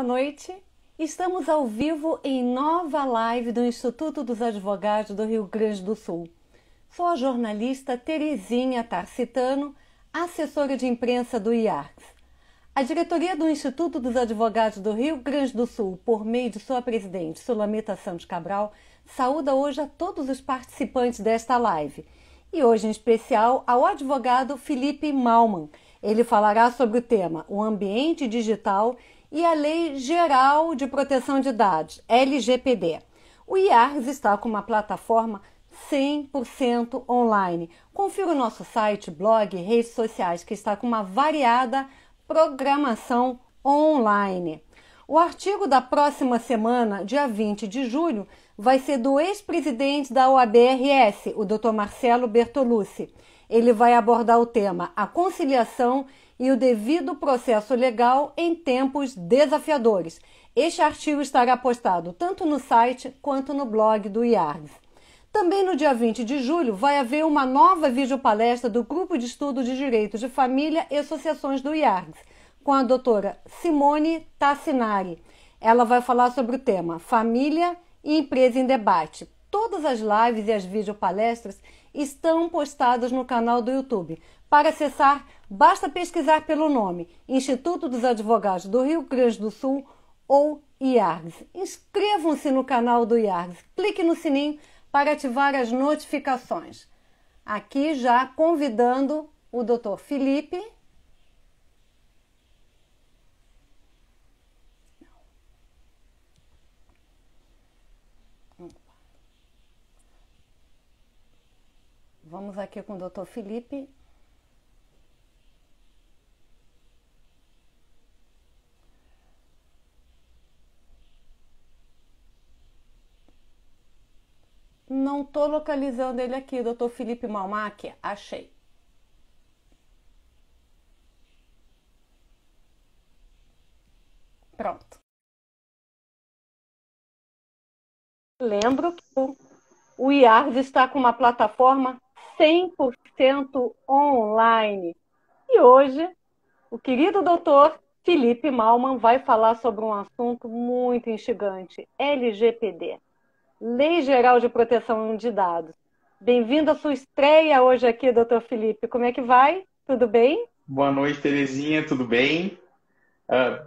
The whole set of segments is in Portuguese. boa noite. Estamos ao vivo em nova live do Instituto dos Advogados do Rio Grande do Sul. Sou a jornalista Terezinha Tarcitano, assessora de imprensa do IARCS. A diretoria do Instituto dos Advogados do Rio Grande do Sul, por meio de sua presidente, Sulamita Santos Cabral, saúda hoje a todos os participantes desta live. E hoje, em especial, ao advogado Filipe Mallmann. Ele falará sobre o tema O Ambiente Digital e a Lei Geral de Proteção de Dados, LGPD. O IARCS está com uma plataforma 100% online. Confira o nosso site, blog e redes sociais, que está com uma variada programação online. O artigo da próxima semana, dia 20 de julho, vai ser do ex-presidente da OAB/RS, o Dr. Marcelo Bertolucci. Ele vai abordar o tema A Conciliação e o Devido Processo Legal em Tempos Desafiadores. Este artigo estará postado tanto no site quanto no blog do IARCS. Também no dia 20 de julho vai haver uma nova videopalestra do Grupo de Estudo de Direito de Família e Associações do IARCS, com a doutora Simone Tassinari. Ela vai falar sobre o tema Família e Empresa em Debate. Todas as lives e as videopalestras estão postadas no canal do YouTube. Para acessar, basta pesquisar pelo nome Instituto dos Advogados do Rio Grande do Sul ou IARCS. Inscrevam-se no canal do IARCS, clique no sininho para ativar as notificações. Aqui já convidando o Dr. Filipe. Vamos aqui com o Dr. Filipe. Não estou localizando ele aqui, Dr. Filipe Mallmann, achei. Pronto. Lembro que o IARCS está com uma plataforma 100% online. E hoje, o querido doutor Filipe Mallmann vai falar sobre um assunto muito instigante, LGPD, Lei Geral de Proteção de Dados. Bem-vindo à sua estreia hoje aqui, doutor Filipe. Como é que vai? Tudo bem? Boa noite, Terezinha. Tudo bem?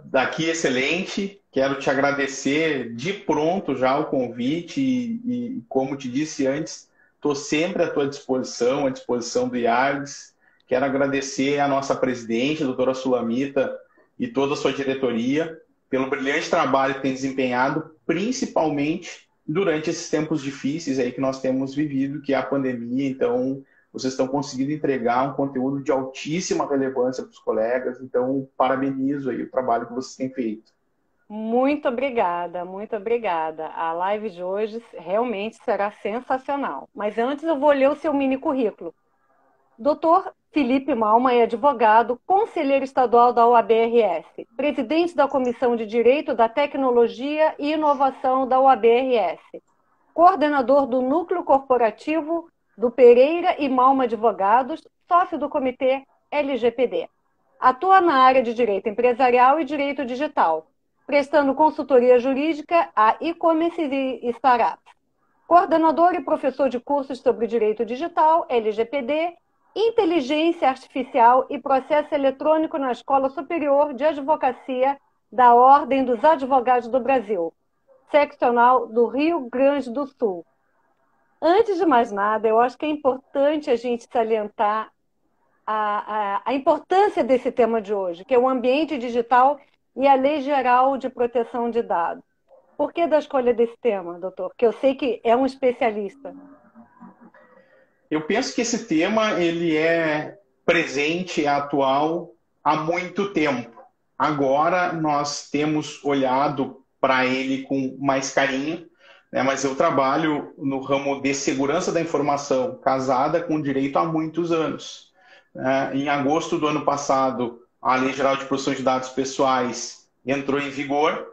Daqui, excelente. Quero te agradecer de pronto já o convite e como te disse antes, estou sempre à tua disposição, à disposição do IARCS. Quero agradecer à nossa presidente, a doutora Sulamita, e toda a sua diretoria, pelo brilhante trabalho que tem desempenhado, principalmente durante esses tempos difíceis aí que nós temos vivido, que é a pandemia. Então, vocês estão conseguindo entregar um conteúdo de altíssima relevância para os colegas. Então, parabenizo aí o trabalho que vocês têm feito. Muito obrigada, muito obrigada. A live de hoje realmente será sensacional. Mas antes eu vou ler o seu mini currículo. Dr. Filipe Mallmann é advogado, conselheiro estadual da OAB/RS, presidente da Comissão de Direito da Tecnologia e Inovação da OAB/RS, coordenador do Núcleo Corporativo do Pereira e Mallmann Advogados, sócio do Comitê LGPD. Atua na área de Direito Empresarial e Direito Digital, prestando consultoria jurídica a e-commerce e startups. Coordenador e professor de cursos sobre direito digital, LGPD, inteligência artificial e processo eletrônico na Escola Superior de Advocacia da Ordem dos Advogados do Brasil, seccional do Rio Grande do Sul. Antes de mais nada, eu acho que é importante a gente salientar a importância desse tema de hoje, que é o ambiente digital e a Lei Geral de Proteção de Dados. Por que da escolha desse tema, doutor? Que eu sei que é um especialista. Eu penso que esse tema ele é presente, atual, há muito tempo. Agora nós temos olhado para ele com mais carinho, né? Mas eu trabalho no ramo de segurança da informação, casada com direito há muitos anos. Em agosto do ano passado, a Lei Geral de Proteção de Dados Pessoais entrou em vigor.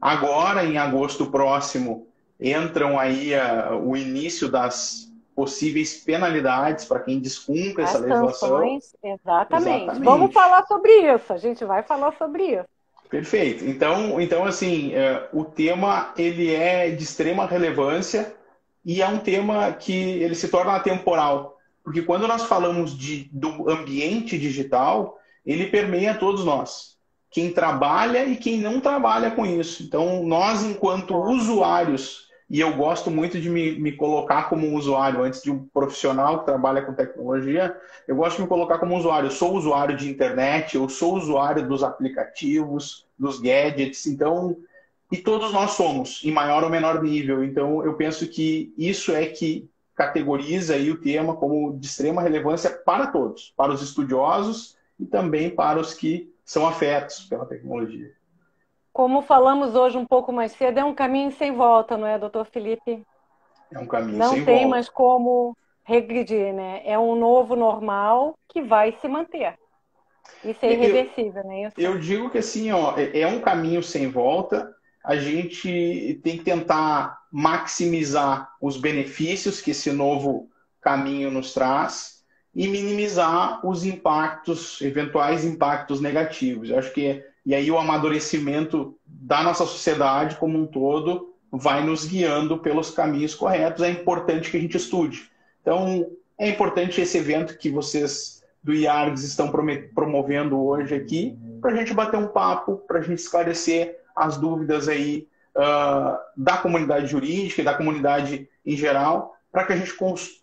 Agora, em agosto próximo, entram aí o início das possíveis penalidades para quem descumpre essa legislação. Sanções, exatamente. Vamos falar sobre isso, a gente vai falar sobre isso. Perfeito. Então assim, o tema ele é de extrema relevância e é um tema que ele se torna atemporal, porque quando nós falamos do ambiente digital, ele permeia todos nós, quem trabalha e quem não trabalha com isso. Então, nós, enquanto usuários, e eu gosto muito de me colocar como um usuário, antes de um profissional que trabalha com tecnologia, eu gosto de me colocar como usuário. Eu sou usuário de internet, eu sou usuário dos aplicativos, dos gadgets, então... E todos nós somos, em maior ou menor nível. Então, eu penso que isso é que categoriza aí o tema como de extrema relevância para todos, para os estudiosos e também para os que são afetos pela tecnologia. Como falamos hoje um pouco mais cedo, é um caminho sem volta, não é, doutor Filipe? É um caminho sem volta. Não tem mais como regredir, né? É um novo normal que vai se manter. Isso é irreversível, né? Eu digo que assim, ó, é um caminho sem volta. A gente tem que tentar maximizar os benefícios que esse novo caminho nos traz e minimizar os impactos, eventuais impactos negativos. Eu acho que, e aí o amadurecimento da nossa sociedade como um todo vai nos guiando pelos caminhos corretos. É importante que a gente estude. Então, é importante esse evento que vocês do IARGS estão promovendo hoje aqui, para a gente bater um papo, para a gente esclarecer as dúvidas aí da comunidade jurídica e da comunidade em geral, para que a gente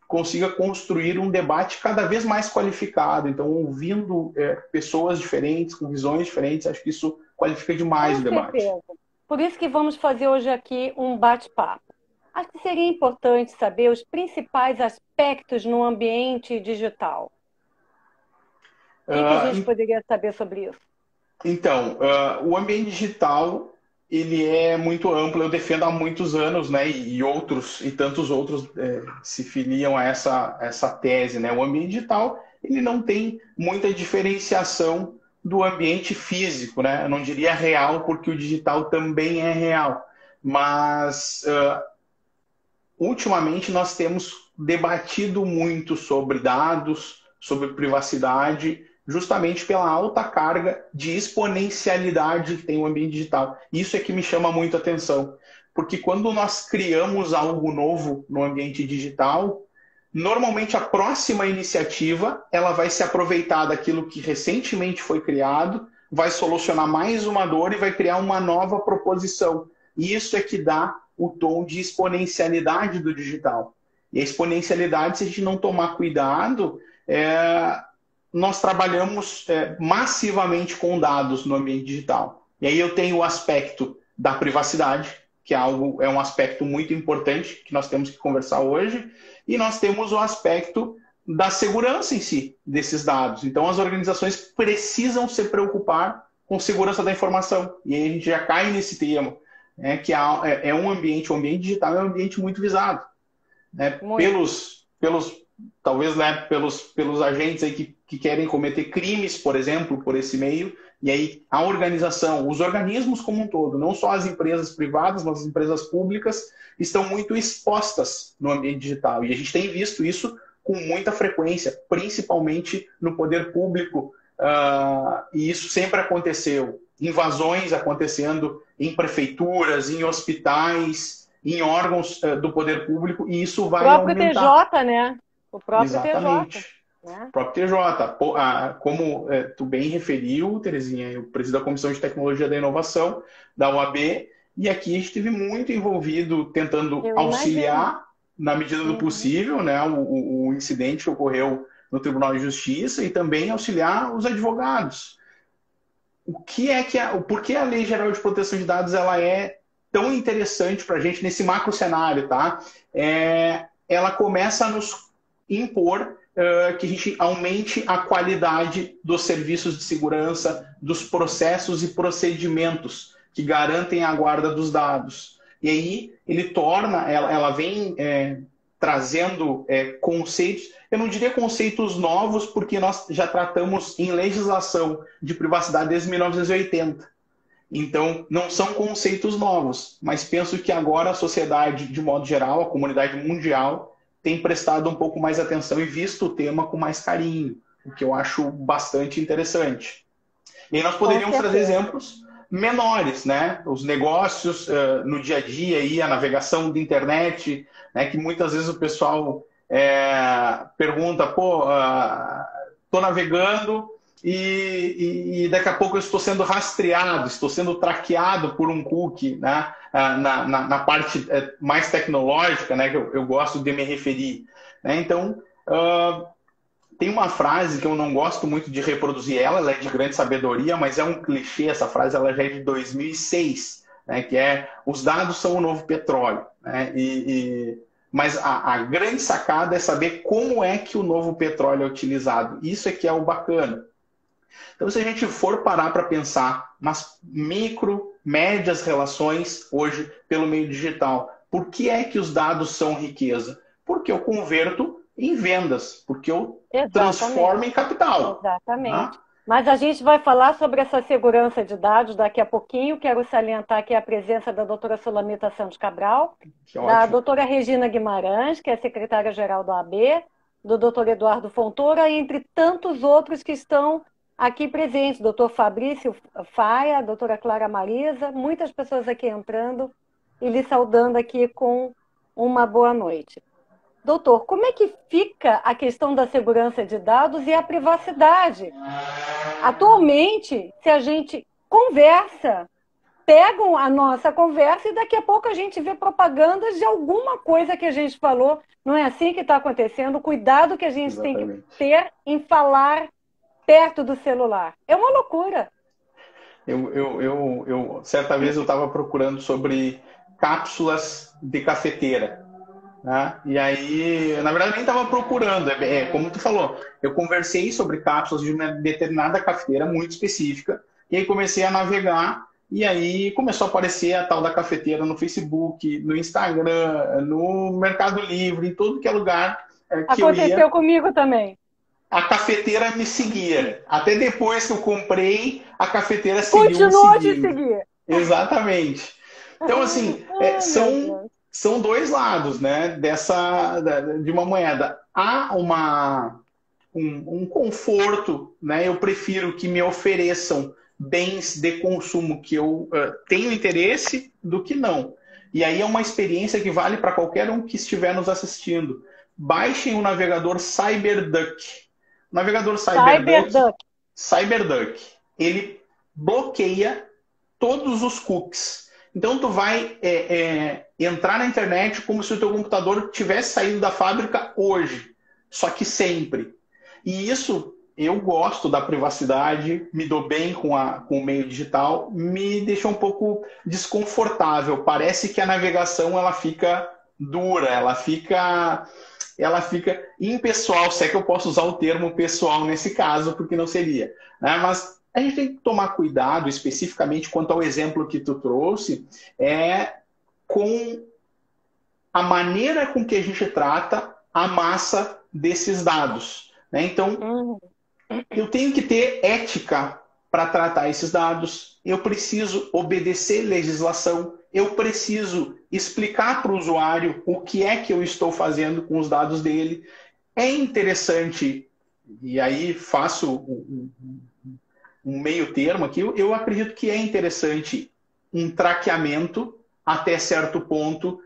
consiga construir um debate cada vez mais qualificado. Então, ouvindo pessoas diferentes, com visões diferentes, acho que isso qualifica demais o debate. Por isso que vamos fazer hoje aqui um bate-papo. Acho que seria importante saber os principais aspectos no ambiente digital. O que a gente poderia saber sobre isso? Então, o ambiente digital, ele é muito amplo, eu defendo há muitos anos, né, e tantos outros se filiam a essa tese, né? O ambiente digital, ele não tem muita diferenciação do ambiente físico, né? Eu não diria real, porque o digital também é real, mas ultimamente nós temos debatido muito sobre dados, sobre privacidade, justamente pela alta carga de exponencialidade que tem o ambiente digital. Isso é que me chama muito a atenção, porque quando nós criamos algo novo no ambiente digital, normalmente a próxima iniciativa ela vai se aproveitar daquilo que recentemente foi criado, vai solucionar mais uma dor e vai criar uma nova proposição. E isso é que dá o tom de exponencialidade do digital. E a exponencialidade, se a gente não tomar cuidado, nós trabalhamos massivamente com dados no ambiente digital. E aí eu tenho o aspecto da privacidade, que é um aspecto muito importante que nós temos que conversar hoje, e nós temos o aspecto da segurança em si desses dados. Então, as organizações precisam se preocupar com segurança da informação. E aí a gente já cai nesse tema, né, que é o ambiente digital é um ambiente muito visado, né, talvez, né, pelos agentes aí que querem cometer crimes, por exemplo, por esse meio. E aí a organização, os organismos como um todo, não só as empresas privadas, mas as empresas públicas, estão muito expostas no ambiente digital. E a gente tem visto isso com muita frequência, principalmente no poder público. E isso sempre aconteceu. Invasões acontecendo em prefeituras, em hospitais, em órgãos do poder público. E isso vai aumentar. O próprio TJ, né? O próprio Exatamente. TJ. O próprio TJ, como tu bem referiu, Terezinha, eu presido da Comissão de Tecnologia da Inovação, da OAB, e aqui a gente esteve muito envolvido tentando auxiliar, na medida do possível, né, o incidente que ocorreu no Tribunal de Justiça e também auxiliar os advogados. Por que a Lei Geral de Proteção de Dados ela é tão interessante para a gente nesse macro cenário? Tá? Ela começa a nos impor que a gente aumente a qualidade dos serviços de segurança, dos processos e procedimentos que garantem a guarda dos dados. E aí ele torna, ela vem trazendo conceitos, eu não diria conceitos novos, porque nós já tratamos em legislação de privacidade desde 1980. Então, não são conceitos novos, mas penso que agora a sociedade, de modo geral, a comunidade mundial, tem prestado um pouco mais atenção e visto o tema com mais carinho, o que eu acho bastante interessante. E aí nós poderíamos trazer exemplos menores, né? Os negócios no dia a dia, aí, a navegação da internet, né? Que muitas vezes o pessoal pergunta, pô, tô navegando e daqui a pouco eu estou sendo rastreado, estou sendo traqueado por um cookie, né? Na parte mais tecnológica, né? Que eu gosto de me referir, né? Então, tem uma frase que eu não gosto muito de reproduzir, ela é de grande sabedoria, mas é um clichê, essa frase ela já é de 2006, né, que é, os dados são o novo petróleo, né, mas a grande sacada é saber como é que o novo petróleo é utilizado, isso é que é o bacana. Então, se a gente for parar para pensar nas micro, médias relações hoje pelo meio digital, por que é que os dados são riqueza? Porque eu converto em vendas, porque eu transformo em capital. Exatamente. Né? Mas a gente vai falar sobre essa segurança de dados daqui a pouquinho. Quero salientar aqui a presença da doutora Sulamita Santos Cabral, da doutora Regina Guimarães, que é secretária-geral da OAB, do doutor Eduardo Fontoura, entre tantos outros que estão aqui presentes. Doutor Fabrício Faia, doutora Clara Marisa, muitas pessoas aqui entrando e lhe saudando aqui com uma boa noite. Doutor, como é que fica a questão da segurança de dados e a privacidade? Atualmente, se a gente conversa, pegam a nossa conversa e daqui a pouco a gente vê propagandas de alguma coisa que a gente falou. Não é assim que está acontecendo? O cuidado que a gente tem que ter em falar perto do celular. É uma loucura. Certa vez eu estava procurando sobre cápsulas de cafeteira. Ah, e aí, na verdade, nem estava procurando, como tu falou, eu conversei sobre cápsulas de uma determinada cafeteira muito específica, e aí comecei a navegar, e aí começou a aparecer a tal da cafeteira no Facebook, no Instagram, no Mercado Livre, em tudo que é lugar que eu ia. Aconteceu comigo também. A cafeteira me seguia, até depois que eu comprei, a cafeteira continuou de seguir. Exatamente. Então, assim, são dois lados, né, de uma moeda. Há um conforto, né? Eu prefiro que me ofereçam bens de consumo que eu tenho interesse do que não. E aí é uma experiência que vale para qualquer um que estiver nos assistindo. Baixem o navegador CyberDuck. O navegador CyberDuck, ele bloqueia todos os cookies. Então, tu vai entrar na internet como se o teu computador tivesse saído da fábrica hoje, só que sempre. E isso, eu gosto da privacidade, me dou bem com o meio digital, me deixa um pouco desconfortável. Parece que a navegação ela fica dura, ela fica impessoal, se é que eu posso usar o termo pessoal nesse caso, porque não seria, né? Mas a gente tem que tomar cuidado, especificamente quanto ao exemplo que tu trouxe, com a maneira com que a gente trata a massa desses dados, né? Então, eu tenho que ter ética para tratar esses dados, eu preciso obedecer legislação, eu preciso explicar para o usuário o que é que eu estou fazendo com os dados dele. É interessante, e aí faço um meio termo aqui, eu acredito que é interessante um traqueamento até certo ponto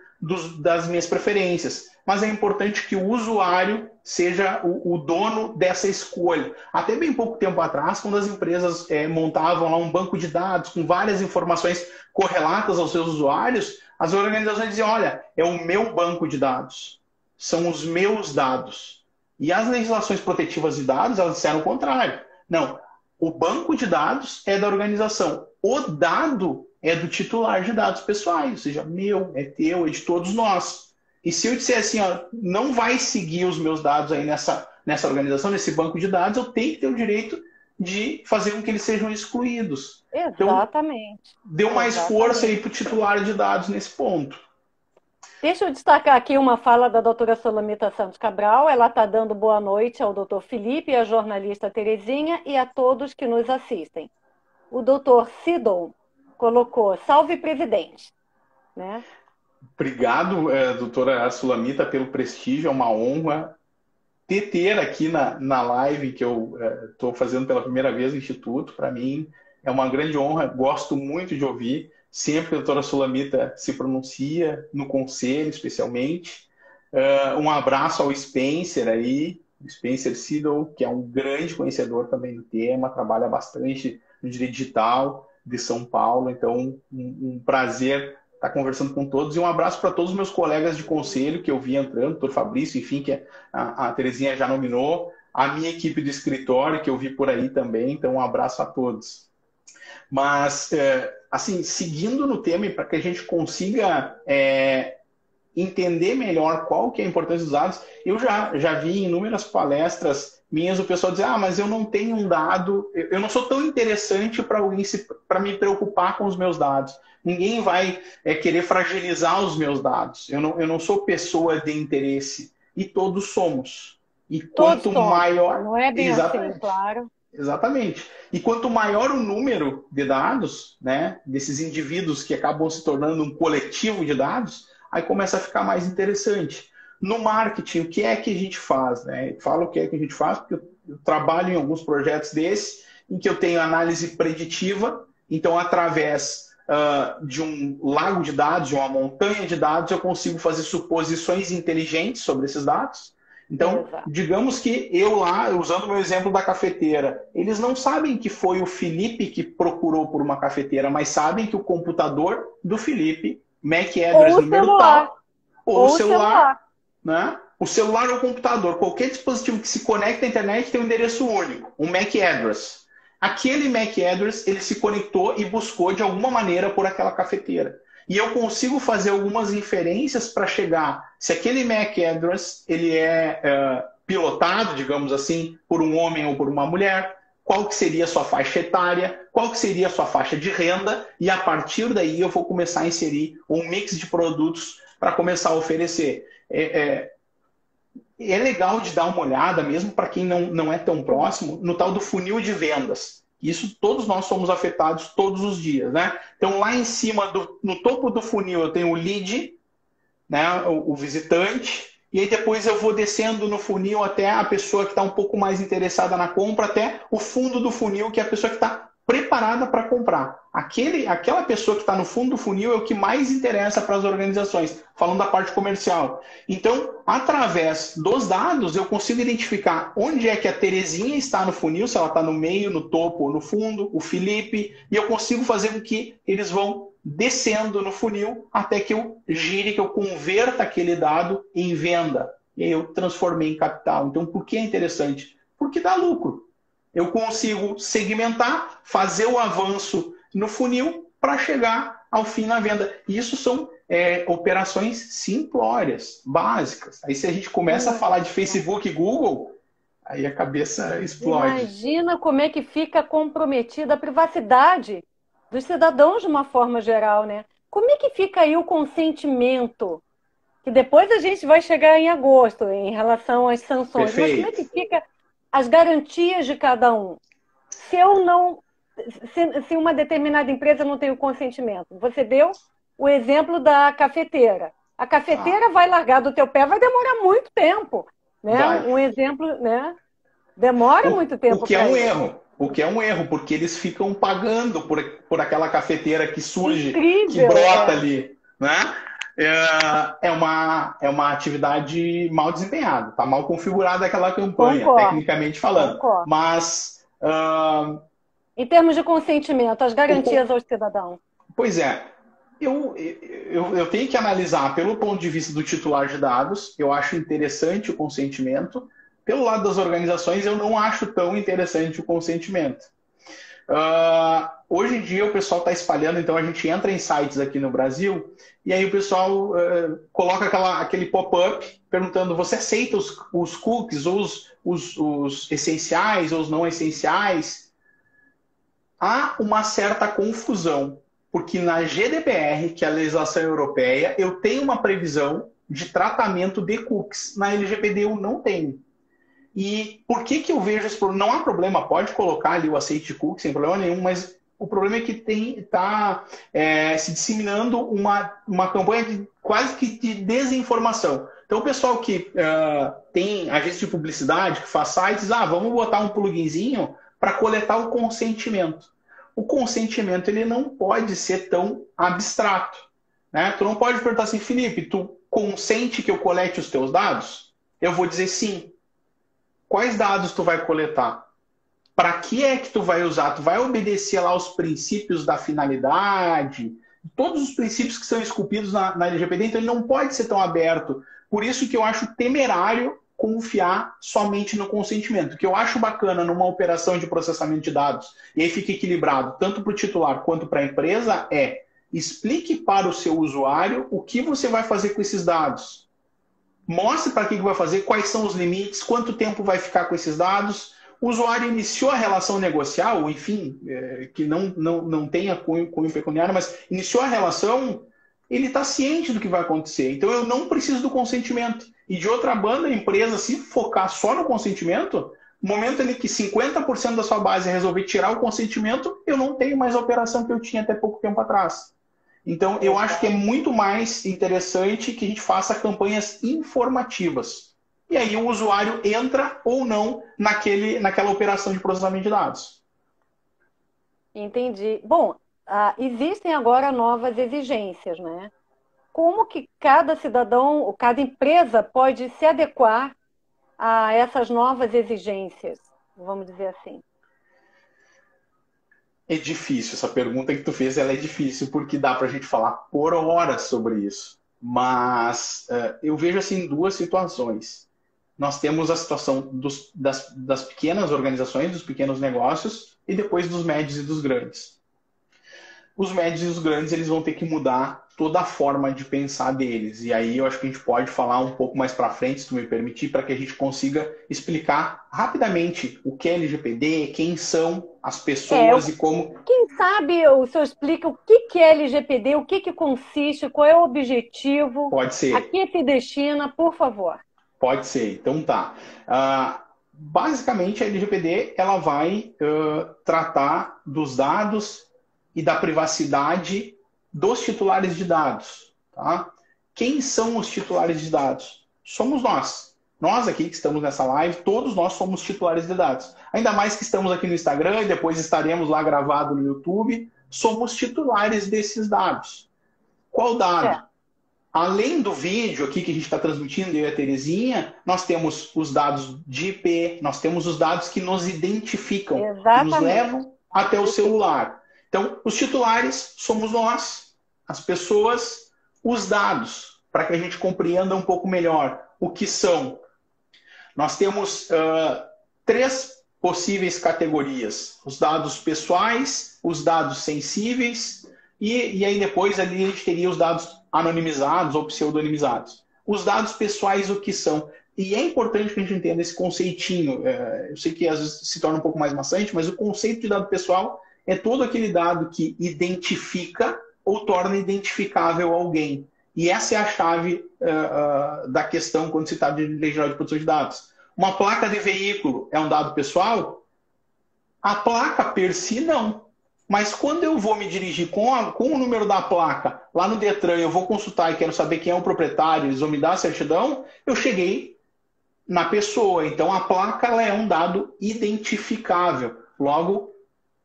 das minhas preferências, mas é importante que o usuário seja o dono dessa escolha. Até bem pouco tempo atrás, quando as empresas montavam lá um banco de dados com várias informações correlatas aos seus usuários, as organizações diziam, olha, é o meu banco de dados, são os meus dados. E as legislações protetivas de dados, elas disseram o contrário. Não, o banco de dados é da organização. O dado é do titular de dados pessoais, ou seja, meu, é teu, é de todos nós. E se eu disser assim, ó, não vai seguir os meus dados aí nessa organização, nesse banco de dados, eu tenho que ter o direito de fazer com que eles sejam excluídos. Exatamente. Então, deu mais força aí para o titular de dados nesse ponto. Deixa eu destacar aqui uma fala da doutora Sulamita Santos Cabral. Ela está dando boa noite ao doutor Filipe, à jornalista Terezinha e a todos que nos assistem. O doutor Siddle colocou, salve presidente. Né? Obrigado, doutora Sulamita, pelo prestígio. É uma honra te ter aqui na live que eu estou fazendo pela primeira vez no Instituto. Para mim É uma grande honra, gosto muito de ouvir. Sempre a doutora Sulamita se pronuncia, no conselho especialmente. Um abraço ao Spencer aí, Spencer Siddle, que é um grande conhecedor também do tema, trabalha bastante no direito digital de São Paulo. Então, um prazer estar conversando com todos. E um abraço para todos os meus colegas de conselho que eu vi entrando, o doutor Fabrício, enfim, que a Terezinha já nominou, a minha equipe de escritório, que eu vi por aí também. Então, um abraço a todos. Mas, assim, seguindo no tema, para que a gente consiga entender melhor qual que é a importância dos dados, eu já vi em inúmeras palestras minhas o pessoal dizer, ah, mas eu não tenho um dado, eu não sou tão interessante para alguém para me preocupar com os meus dados. Ninguém vai querer fragilizar os meus dados. Eu não sou pessoa de interesse. E todos somos. E todos quanto somos. Maior... Não é bem exatamente. Assim, claro. Exatamente. E quanto maior o número de dados, né, desses indivíduos que acabam se tornando um coletivo de dados, aí começa a ficar mais interessante. No marketing, o que é que a gente faz? Né? Eu falo o que é que a gente faz porque eu trabalho em alguns projetos desses em que eu tenho análise preditiva. Então, através de um lago de dados, de uma montanha de dados, eu consigo fazer suposições inteligentes sobre esses dados. Então, digamos que eu lá, usando o meu exemplo da cafeteira, eles não sabem que foi o Felipe que procurou por uma cafeteira, mas sabem que o computador do Felipe, MAC Address número tal, ou o celular, né? O celular ou o computador, qualquer dispositivo que se conecta à internet tem um endereço único, um MAC Address. Aquele MAC Address, ele se conectou e buscou de alguma maneira por aquela cafeteira. E eu consigo fazer algumas inferências para chegar se aquele MAC Address ele é pilotado, digamos assim, por um homem ou por uma mulher, qual que seria a sua faixa etária, qual que seria a sua faixa de renda, e a partir daí eu vou começar a inserir um mix de produtos para começar a oferecer. É legal de dar uma olhada, mesmo para quem não é tão próximo, no tal do funil de vendas. Isso todos nós somos afetados todos os dias, né? Então, lá em cima, no topo do funil, eu tenho o lead, né? O visitante. E aí depois eu vou descendo no funil até a pessoa que está um pouco mais interessada na compra, até o fundo do funil, que é a pessoa que está preparada para comprar. Aquela pessoa que está no fundo do funil é o que mais interessa para as organizações, falando da parte comercial. Então, através dos dados, eu consigo identificar onde é que a Terezinha está no funil, se ela está no meio, no topo ou no fundo, o Felipe, e eu consigo fazer com que eles vão descendo no funil até que eu gire, que eu converta aquele dado em venda. E aí eu transformei em capital. Então, por que é interessante? Porque dá lucro. Eu consigo segmentar, fazer o avanço no funil para chegar ao fim na venda. E isso são operações simplórias, básicas. Aí se a gente começa a falar de Facebook e Google, aí a cabeça explode. Imagina como é que fica comprometida a privacidade dos cidadãos de uma forma geral, né? Como é que fica aí o consentimento? Que depois a gente vai chegar em agosto em relação às sanções. Perfeito. Mas como é que fica... as garantias de cada um. Se uma determinada empresa não tem o consentimento, você deu o exemplo da cafeteira. A cafeteira vai largar do teu pé, vai demorar muito tempo, né? Vai. Um exemplo, né? Demora muito tempo. O que é um erro. O que é um erro, porque eles ficam pagando por aquela cafeteira que surge, incrível, que brota ali, né? É uma atividade mal desempenhada, está mal configurada aquela campanha, concordo, tecnicamente falando. Concordo. Mas... em termos de consentimento, as garantias ao cidadão. Pois é. Eu tenho que analisar pelo ponto de vista do titular de dados, eu acho interessante o consentimento. Pelo lado das organizações, eu não acho tão interessante o consentimento. Hoje em dia o pessoal está espalhando, então a gente entra em sites aqui no Brasil e aí o pessoal coloca aquele pop-up perguntando, você aceita os cookies, ou os essenciais ou os não essenciais? Há uma certa confusão, porque na GDPR, que é a legislação europeia, eu tenho uma previsão de tratamento de cookies, na LGPD eu não tenho. E por que que eu vejo esse problema? Não há problema, pode colocar ali o aceite de cookies sem problema nenhum, mas o problema é que está se disseminando uma campanha quase que de desinformação. Então o pessoal que tem agência de publicidade, que faz sites, vamos botar um pluginzinho para coletar o consentimento. o consentimento ele não pode ser tão abstrato, né? Tu não pode perguntar assim, Filipe, tu consente que eu colete os teus dados? Eu vou dizer sim. Quais dados tu vai coletar? Para que é que tu vai usar? Tu vai obedecer lá os princípios da finalidade, todos os princípios que são esculpidos na LGPD, então ele não pode ser tão aberto. Por isso que eu acho temerário confiar somente no consentimento. O que eu acho bacana numa operação de processamento de dados, e aí fica equilibrado tanto para o titular quanto para a empresa, é explique para o seu usuário o que você vai fazer com esses dados. Mostre para quem que vai fazer, quais são os limites, quanto tempo vai ficar com esses dados. O usuário iniciou a relação negocial, enfim, que não tenha cunho pecuniário, mas iniciou a relação, ele está ciente do que vai acontecer. Então, eu não preciso do consentimento. E de outra banda, a empresa, se focar só no consentimento, no momento em que 50% da sua base resolver tirar o consentimento, eu não tenho mais a operação que eu tinha até pouco tempo atrás. Então, eu acho que é muito mais interessante que a gente faça campanhas informativas. E aí o usuário entra ou não naquela operação de processamento de dados. Entendi. Bom, existem agora novas exigências, né? Como que cada cidadão ou cada empresa pode se adequar a essas novas exigências, vamos dizer assim? É difícil. Essa pergunta que tu fez, ela é difícil, porque dá para a gente falar por horas sobre isso. Mas eu vejo assim duas situações. Nós temos a situação das pequenas organizações, dos pequenos negócios, e depois dos médios e dos grandes. Os médios e os grandes, eles vão ter que mudar toda a forma de pensar deles. E aí eu acho que a gente pode falar um pouco mais para frente, se tu me permitir, para que a gente consiga explicar rapidamente o que é LGPD, quem são as pessoas e como... Quem sabe o senhor explica o que é LGPD, o que consiste, qual é o objetivo... Pode ser. A que se destina, por favor. Pode ser, então tá. Basicamente, a LGPD ela vai tratar dos dados e da privacidade dos titulares de dados. Tá? Quem são os titulares de dados? Somos nós. Nós aqui que estamos nessa live, todos nós somos titulares de dados. Ainda mais que estamos aqui no Instagram e depois estaremos lá gravado no YouTube. Somos titulares desses dados. Qual dado? Além do vídeo aqui que a gente está transmitindo, eu e a Terezinha, nós temos os dados de IP, nós temos os dados que nos identificam, que nos levam até o celular. Então, os titulares somos nós, as pessoas, os dados, para que a gente compreenda um pouco melhor o que são. Nós temos três possíveis categorias. Os dados pessoais, os dados sensíveis e aí depois ali a gente teria os dados anonimizados ou pseudonimizados. Os dados pessoais, o que são? E é importante que a gente entenda esse conceitinho. Eu sei que às vezes se torna um pouco mais maçante, mas o conceito de dado pessoal... é todo aquele dado que identifica ou torna identificável alguém. E essa é a chave da questão quando se trata de lei geral de proteção de dados. Uma placa de veículo é um dado pessoal? A placa, per si, não. Mas quando eu vou me dirigir com o número da placa, lá no Detran, eu vou consultar e quero saber quem é o proprietário, eles vão me dar a certidão, eu cheguei na pessoa. Então, a placa ela é um dado identificável. Logo,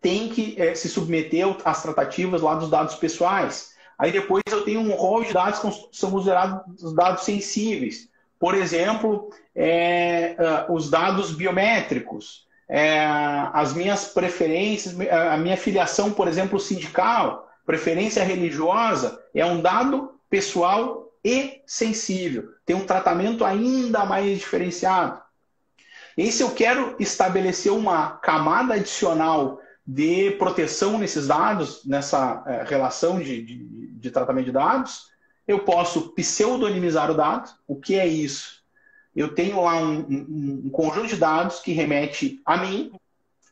tem que se submeter às tratativas lá dos dados pessoais. Aí depois eu tenho um rol de dados que são considerados dados sensíveis. Por exemplo, os dados biométricos, as minhas preferências, a minha filiação, por exemplo, sindical, preferência religiosa, é um dado pessoal e sensível. Tem um tratamento ainda mais diferenciado. E se eu quero estabelecer uma camada adicional de proteção nesses dados, nessa relação de tratamento de dados, eu posso pseudonimizar o dado. O que é isso? Eu tenho lá um conjunto de dados que remete a mim,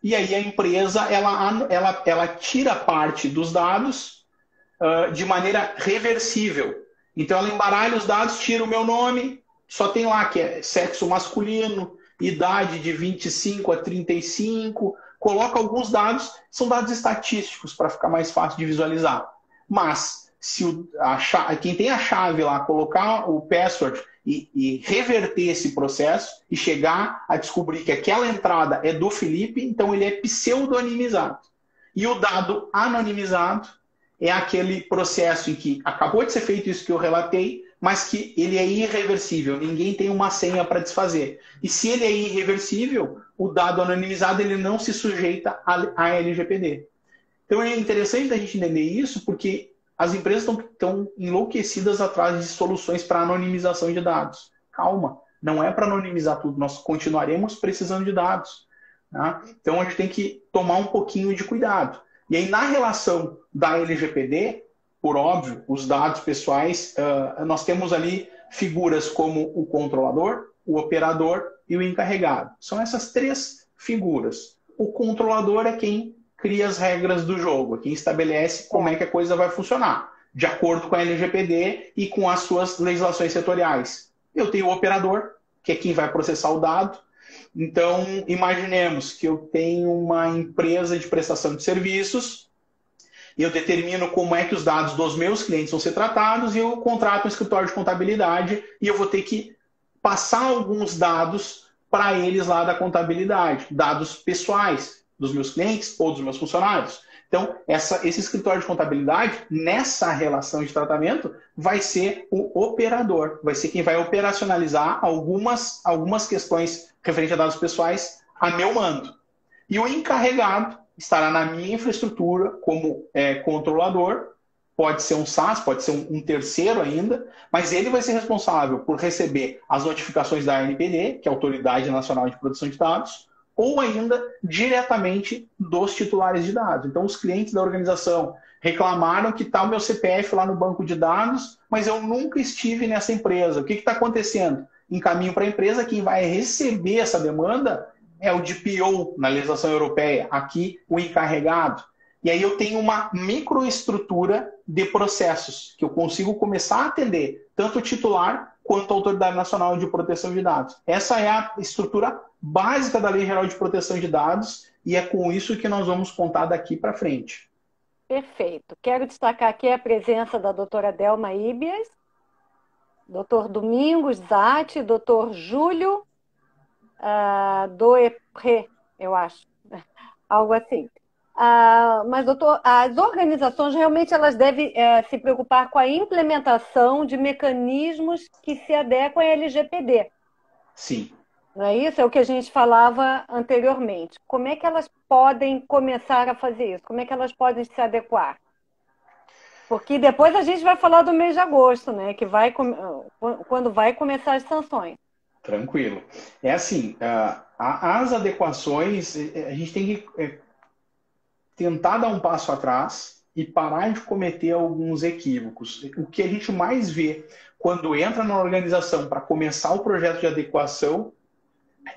e aí a empresa ela tira parte dos dados de maneira reversível. Então ela embaralha os dados, tira o meu nome, só tem lá que é sexo masculino, idade de 25 a 35... Coloca alguns dados, são dados estatísticos para ficar mais fácil de visualizar. Mas, se quem tem a chave lá, colocar o password e reverter esse processo e chegar a descobrir que aquela entrada é do Filipe, então ele é pseudonimizado. E o dado anonimizado é aquele processo em que acabou de ser feito isso que eu relatei, mas que ele é irreversível, ninguém tem uma senha para desfazer. E se ele é irreversível, o dado anonimizado ele não se sujeita à LGPD. Então é interessante a gente entender isso, porque as empresas estão enlouquecidas atrás de soluções para anonimização de dados. Calma, não é para anonimizar tudo, nós continuaremos precisando de dados. Tá? Então a gente tem que tomar um pouquinho de cuidado. E aí na relação da LGPD, por óbvio, os dados pessoais, nós temos ali figuras como o controlador, o operador e o encarregado. São essas três figuras. O controlador é quem cria as regras do jogo, é quem estabelece como é que a coisa vai funcionar, de acordo com a LGPD e com as suas legislações setoriais. Eu tenho o operador, que é quem vai processar o dado. Então, imaginemos que eu tenho uma empresa de prestação de serviços, eu determino como é que os dados dos meus clientes vão ser tratados e eu contrato um escritório de contabilidade e eu vou ter que passar alguns dados para eles lá da contabilidade, dados pessoais dos meus clientes ou dos meus funcionários. Então, esse escritório de contabilidade, nessa relação de tratamento, vai ser o operador, vai ser quem vai operacionalizar algumas questões referentes a dados pessoais a meu mando. E o encarregado estará na minha infraestrutura como controlador, pode ser um SaaS, pode ser um terceiro ainda, mas ele vai ser responsável por receber as notificações da ANPD, que é a Autoridade Nacional de Proteção de Dados, ou ainda diretamente dos titulares de dados. Então, os clientes da organização reclamaram que está o meu CPF lá no banco de dados, mas eu nunca estive nessa empresa. O que está acontecendo? Encaminho para a empresa, quem vai receber essa demanda é o DPO na legislação europeia, aqui o encarregado. E aí eu tenho uma microestrutura de processos, que eu consigo começar a atender tanto o titular quanto a Autoridade Nacional de Proteção de Dados. Essa é a estrutura básica da Lei Geral de Proteção de Dados e é com isso que nós vamos contar daqui para frente. Perfeito. Quero destacar aqui a presença da doutora Delma Ibias, doutor Domingos Zatti, doutor Júlio do ERP, eu acho, algo assim. Mas, doutor, as organizações realmente elas devem se preocupar com a implementação de mecanismos que se adequem à LGPD. Sim. Não é isso? É o que a gente falava anteriormente. Como é que elas podem começar a fazer isso? Como é que elas podem se adequar? Porque depois a gente vai falar do mês de agosto, né? Que vai quando vai começar as sanções. Tranquilo. É assim, as adequações, a gente tem que tentar dar um passo atrás e parar de cometer alguns equívocos. O que a gente mais vê quando entra na organização para começar o projeto de adequação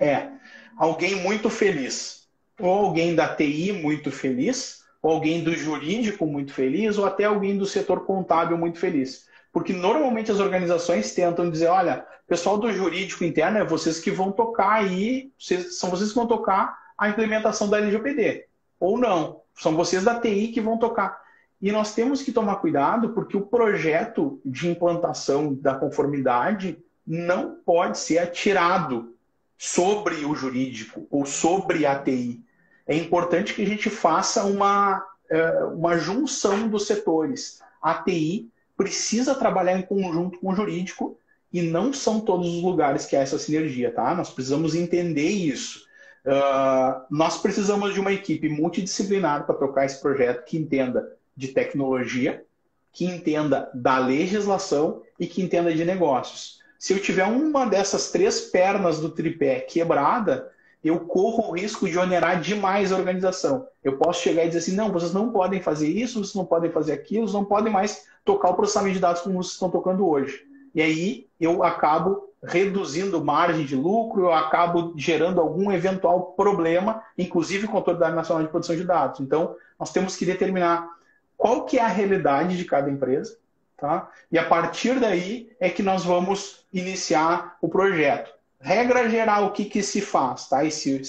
é alguém muito feliz, ou alguém da TI muito feliz, ou alguém do jurídico muito feliz, ou até alguém do setor contábil muito feliz. Porque normalmente as organizações tentam dizer, olha, pessoal do jurídico interno, é vocês que vão tocar aí, são vocês que vão tocar a implementação da LGPD. Ou não, são vocês da TI que vão tocar. E nós temos que tomar cuidado porque o projeto de implantação da conformidade não pode ser atirado sobre o jurídico ou sobre a TI. É importante que a gente faça uma junção dos setores. A TI precisa trabalhar em conjunto com o jurídico e não são todos os lugares que há essa sinergia, tá? Nós precisamos entender isso. Nós precisamos de uma equipe multidisciplinar para tocar esse projeto que entenda de tecnologia, que entenda da legislação e que entenda de negócios. Se eu tiver uma dessas três pernas do tripé quebrada, eu corro o risco de onerar demais a organização. Eu posso chegar e dizer assim, não, vocês não podem fazer isso, vocês não podem fazer aquilo, vocês não podem mais tocar o processamento de dados como vocês estão tocando hoje. E aí eu acabo reduzindo margem de lucro, eu acabo gerando algum eventual problema, inclusive com a Autoridade Nacional de Proteção de Dados. Então, nós temos que determinar qual que é a realidade de cada empresa, tá? E a partir daí é que nós vamos iniciar o projeto. Regra geral, o que que se faz, tá? E se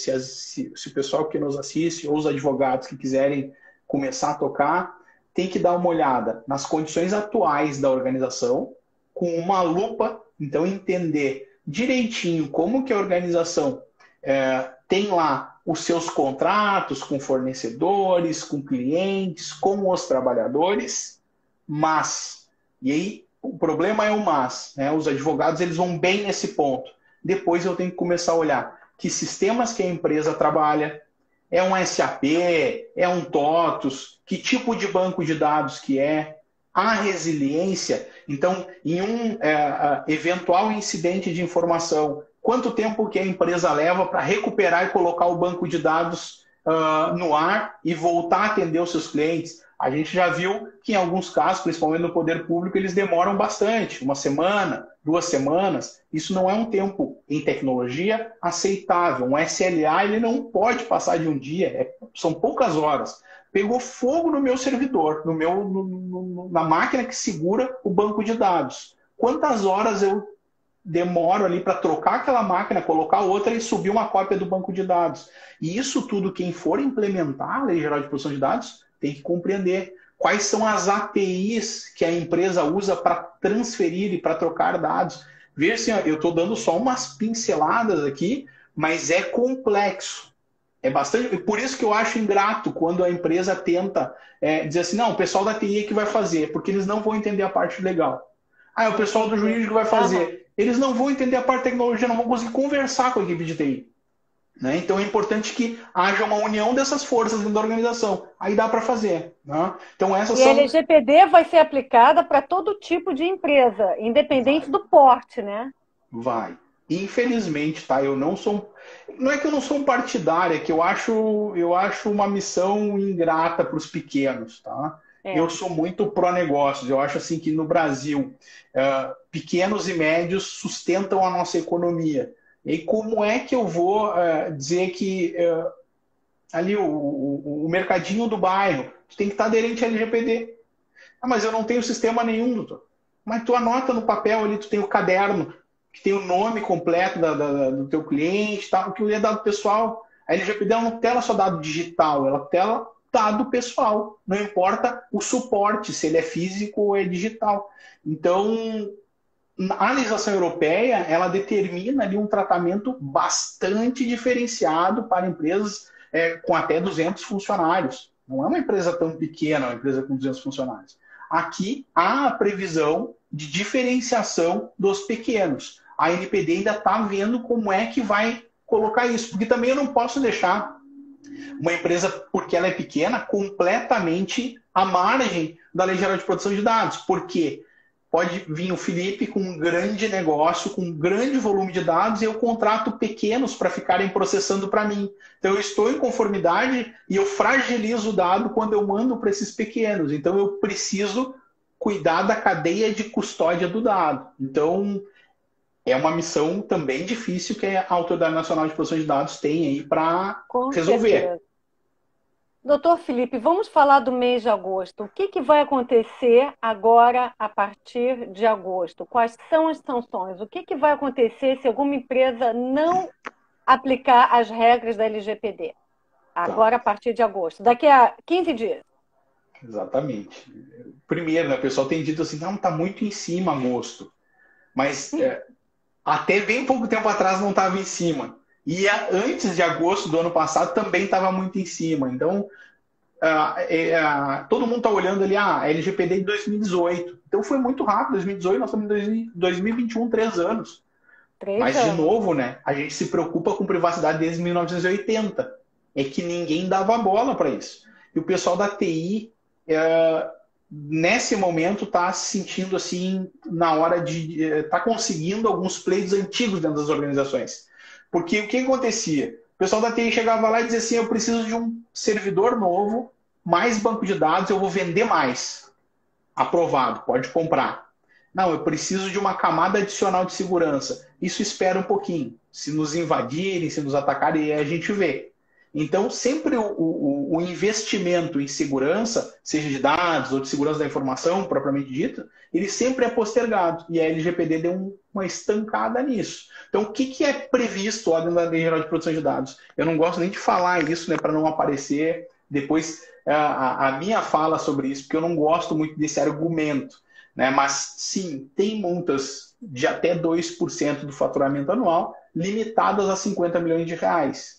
o pessoal que nos assiste ou os advogados que quiserem começar a tocar, tem que dar uma olhada nas condições atuais da organização, com uma lupa, então entender direitinho como que a organização tem lá os seus contratos com fornecedores, com clientes, com os trabalhadores, mas, e aí o problema é o mas, né? Os advogados eles vão bem nesse ponto. Depois eu tenho que começar a olhar que sistemas que a empresa trabalha, é um SAP, é um TOTUS, que tipo de banco de dados que é, a resiliência. Então, em um eventual incidente de informação, quanto tempo que a empresa leva para recuperar e colocar o banco de dados no ar e voltar a atender os seus clientes? A gente já viu que em alguns casos, principalmente no poder público, eles demoram bastante, uma semana, 2 semanas. Isso não é um tempo em tecnologia aceitável. Um SLA ele não pode passar de um dia, são poucas horas. Pegou fogo no meu servidor, na máquina que segura o banco de dados. Quantas horas eu demoro ali para trocar aquela máquina, colocar outra e subir uma cópia do banco de dados? E isso tudo, quem for implementar a Lei Geral de Proteção de Dados, tem que compreender quais são as APIs que a empresa usa para transferir e para trocar dados. Veja, assim, eu estou dando só umas pinceladas aqui, mas é complexo. É bastante. Por isso que eu acho ingrato quando a empresa tenta dizer assim, não, o pessoal da TI é que vai fazer, porque eles não vão entender a parte legal. Ah, é o pessoal do jurídico que vai fazer. Eles não vão entender a parte de tecnologia, não vão conseguir conversar com a equipe de TI. Né? Então é importante que haja uma união dessas forças dentro da organização. Aí dá para fazer. Né? Então, essas são... a LGPD vai ser aplicada para todo tipo de empresa, independente do porte, né? Vai. Infelizmente, tá? Eu não sou... Não é que eu não sou um partidário, é que eu acho uma missão ingrata para os pequenos, tá? É. Eu sou muito pró-negócios. Eu acho assim que no Brasil, pequenos e médios sustentam a nossa economia. E como é que eu vou dizer que ali o mercadinho do bairro tem que estar aderente à LGPD? Ah, mas eu não tenho sistema nenhum, doutor. Mas tu anota no papel ali, tu tem o caderno, que tem o nome completo do teu cliente, tá? O que é dado pessoal. A LGPD não tela só dado digital, ela tela dado pessoal. Não importa o suporte, se ele é físico ou é digital. Então, a legislação europeia, ela determina ali um tratamento bastante diferenciado para empresas com até 200 funcionários. Não é uma empresa tão pequena, uma empresa com 200 funcionários. Aqui há a previsão de diferenciação dos pequenos. A ANPD ainda está vendo como é que vai colocar isso, porque também eu não posso deixar uma empresa, porque ela é pequena, completamente à margem da Lei Geral de Proteção de Dados, porque pode vir o Filipe com um grande negócio, com um grande volume de dados, e eu contrato pequenos para ficarem processando para mim. Então, eu estou em conformidade e eu fragilizo o dado quando eu mando para esses pequenos. Então, eu preciso cuidar da cadeia de custódia do dado. Então, é uma missão também difícil que a Autoridade Nacional de Proteção de Dados tem aí para resolver. Certeza. Doutor Filipe, vamos falar do mês de agosto. O que vai acontecer agora a partir de agosto? Quais são as sanções? O que vai acontecer se alguma empresa não aplicar as regras da LGPD? Agora, a partir de agosto. Daqui a 15 dias. Exatamente. Primeiro, né, o pessoal tem dito assim, não, está muito em cima agosto. Mas até bem pouco tempo atrás não estava em cima. E antes de agosto do ano passado também estava muito em cima. Então, todo mundo está olhando ali a LGPD de 2018. Então, foi muito rápido. 2018, nós estamos em 2021, 3 anos. Mas, de novo, né, a gente se preocupa com privacidade desde 1980. É que ninguém dava bola para isso. E o pessoal da TI, nesse momento, está se sentindo assim, na hora de... está conseguindo alguns pleitos antigos dentro das organizações. Porque o que acontecia? O pessoal da TI chegava lá e dizia assim, eu preciso de um servidor novo, mais banco de dados, eu vou vender mais. Aprovado, pode comprar. Não, eu preciso de uma camada adicional de segurança. Isso espera um pouquinho. Se nos invadirem, se nos atacarem, a gente vê. Então, sempre o investimento em segurança, seja de dados ou de segurança da informação, propriamente dita, ele sempre é postergado. E a LGPD deu uma estancada nisso. Então, o que é previsto lá dentro da Lei Geral de Proteção de Dados? Eu não gosto nem de falar isso, né, para não aparecer depois a minha fala sobre isso, porque eu não gosto muito desse argumento. Né? Mas, sim, tem multas de até 2% do faturamento anual limitadas a 50 milhões de reais.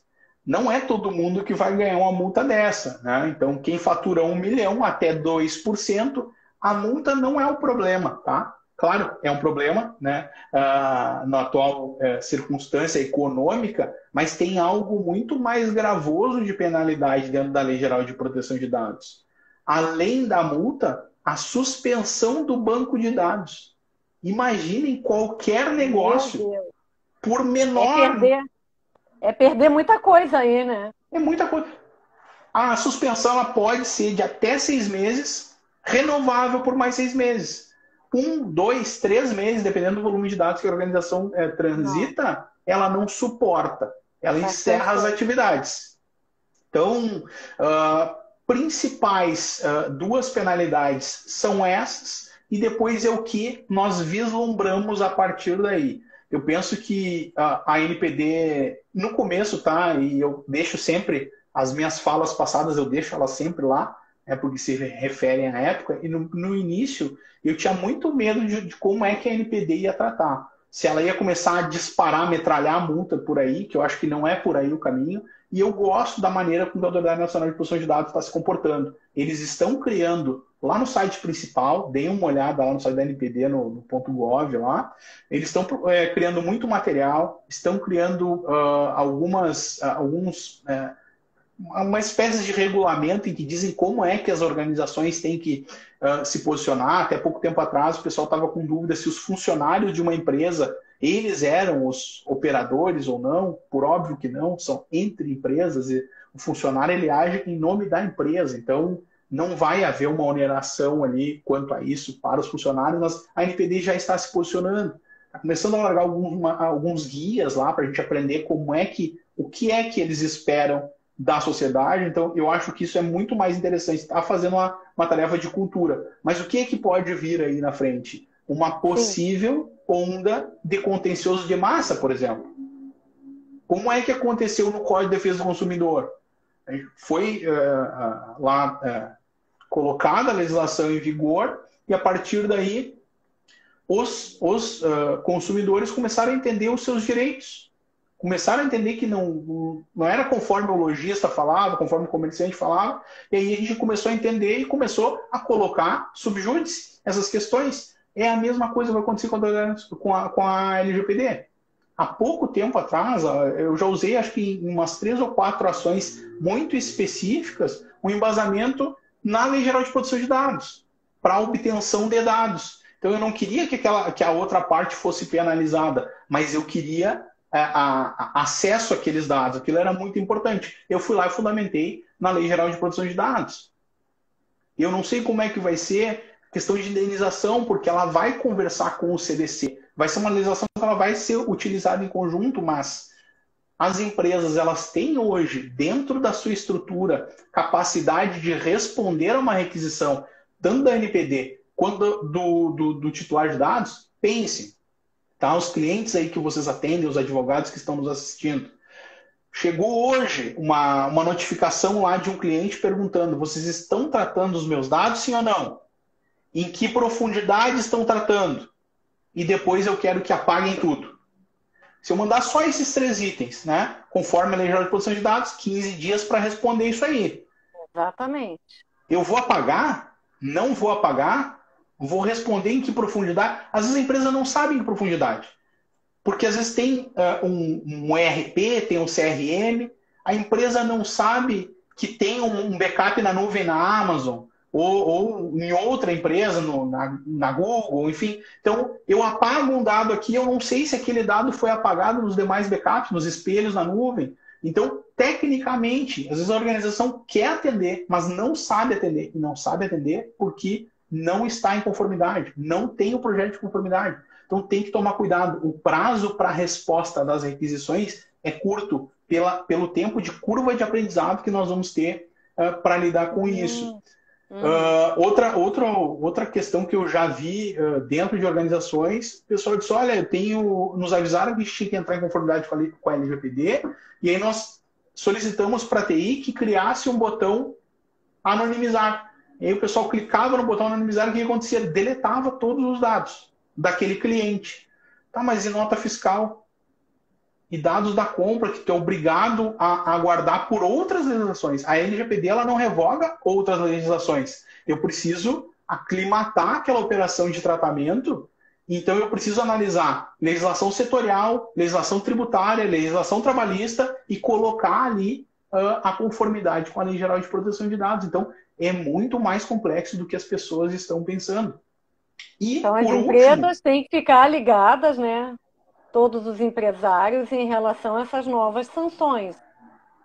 não é todo mundo que vai ganhar uma multa dessa, né? Então, quem fatura 1 milhão até 2%, a multa não é o problema, tá? Claro, é um problema, né? Na atual circunstância econômica, mas tem algo muito mais gravoso de penalidade dentro da Lei Geral de Proteção de Dados. Além da multa, a suspensão do banco de dados. Imaginem qualquer negócio, por menor... É perder muita coisa aí, né? É muita coisa. A suspensão ela pode ser de até 6 meses, renovável por mais 6 meses. 1, 2, 3 meses, dependendo do volume de dados que a organização transita, não. Ela não suporta. Ela encerra as atividades. Então, principais duas penalidades são essas, e depois é o que nós vislumbramos a partir daí. Eu penso que a NPD, no começo, tá? E eu deixo sempre, as minhas falas passadas, eu deixo elas sempre lá, né, porque se referem à época. E no início, eu tinha muito medo de como é que a NPD ia tratar. Se ela ia começar a disparar, metralhar a multa por aí, que eu acho que não é por aí o caminho. E eu gosto da maneira como a Autoridade Nacional de Proteção de Dados está se comportando. Eles estão criando... Lá no site principal, deem uma olhada lá no site da NPD, no .gov lá, eles estão criando muito material, estão criando uma espécie de regulamento em que dizem como é que as organizações têm que se posicionar. Até pouco tempo atrás o pessoal estava com dúvida se os funcionários de uma empresa, eles eram os operadores ou não. Por óbvio que não, são entre empresas e o funcionário ele age em nome da empresa, então... Não vai haver uma oneração ali quanto a isso para os funcionários, mas a NPD já está se posicionando. Está começando a largar alguns guias lá para a gente aprender o que é que eles esperam da sociedade. Então, eu acho que isso é muito mais interessante. Está fazendo uma tarefa de cultura. Mas o que é que pode vir aí na frente? Uma possível onda de contencioso de massa, por exemplo. Como é que aconteceu no Código de Defesa do Consumidor? Foi colocada a legislação em vigor e, a partir daí, os consumidores começaram a entender os seus direitos. Começaram a entender que não era conforme o lojista falava, conforme o comerciante falava. E aí a gente começou a entender e começou a colocar subjúdice essas questões. É a mesma coisa que vai acontecer com a LGPD. Há pouco tempo atrás, eu já usei, acho que em umas 3 ou 4 ações muito específicas, um embasamento na Lei Geral de Proteção de Dados, para obtenção de dados. Então, eu não queria que a outra parte fosse penalizada, mas eu queria acesso àqueles dados. Aquilo era muito importante. Eu fui lá e fundamentei na Lei Geral de Proteção de Dados. Eu não sei como é que vai ser a questão de indenização, porque ela vai conversar com o CDC. Vai ser uma legislação que ela vai ser utilizada em conjunto, mas as empresas elas têm hoje, dentro da sua estrutura, capacidade de responder a uma requisição, tanto da NPD quanto do titular de dados? Pensem, tá? Os clientes aí que vocês atendem, os advogados que estão nos assistindo. Chegou hoje uma notificação lá de um cliente perguntando: vocês estão tratando os meus dados, sim ou não? Em que profundidade estão tratando? E depois eu quero que apaguem tudo. Se eu mandar só esses 3 itens, né? Conforme a Lei Geral de Proteção de Dados, 15 dias para responder isso aí. Exatamente. Eu vou apagar? Não vou apagar? Vou responder em que profundidade? Às vezes a empresa não sabe em que profundidade. Porque às vezes tem um ERP, tem um CRM, a empresa não sabe que tem um backup na nuvem na Amazon. Ou em outra empresa, na Google, enfim. Então, eu apago um dado aqui, eu não sei se aquele dado foi apagado nos demais backups, nos espelhos, na nuvem. Então, tecnicamente, às vezes a organização quer atender, mas não sabe atender. E não sabe atender porque não está em conformidade, não tem o projeto de conformidade. Então, tem que tomar cuidado. O prazo para a resposta das requisições é curto, pelo tempo de curva de aprendizado que nós vamos ter para lidar com isso. Outra questão que eu já vi dentro de organizações, o pessoal disse: olha, nos avisaram que a gente tinha que entrar em conformidade com a LGPD, e aí nós solicitamos para a TI que criasse um botão anonimizar. E aí o pessoal clicava no botão anonimizar, e o que acontecia? Deletava todos os dados daquele cliente. Tá, mas e nota fiscal? e dados da compra que tu é obrigado a guardar por outras legislações. A LGPD ela não revoga outras legislações. Eu preciso aclimatar aquela operação de tratamento, então eu preciso analisar legislação setorial, legislação tributária, legislação trabalhista e colocar ali a conformidade com a Lei Geral de Proteção de Dados. Então, é muito mais complexo do que as pessoas estão pensando. E, então, as empresas têm que ficar ligadas, né? Todos os empresários em relação a essas novas sanções.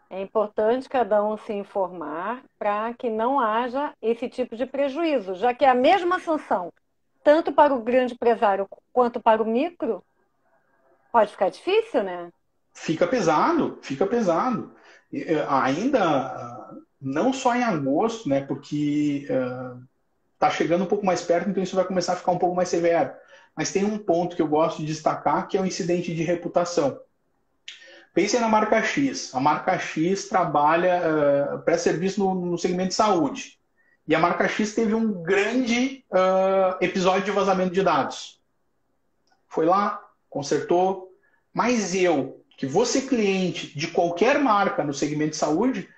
É importante cada um se informar para que não haja esse tipo de prejuízo, já que é a mesma sanção, tanto para o grande empresário quanto para o micro, pode ficar difícil, né? Fica pesado, fica pesado. Ainda não só em agosto, né? Porque está chegando um pouco mais perto, então isso vai começar a ficar um pouco mais severo. Mas tem um ponto que eu gosto de destacar, que é o incidente de reputação. Pensem na marca X. A marca X trabalha, presta serviço no segmento de saúde. E a marca X teve um grande episódio de vazamento de dados. Foi lá, consertou. Mas eu, que vou ser cliente de qualquer marca no segmento de saúde,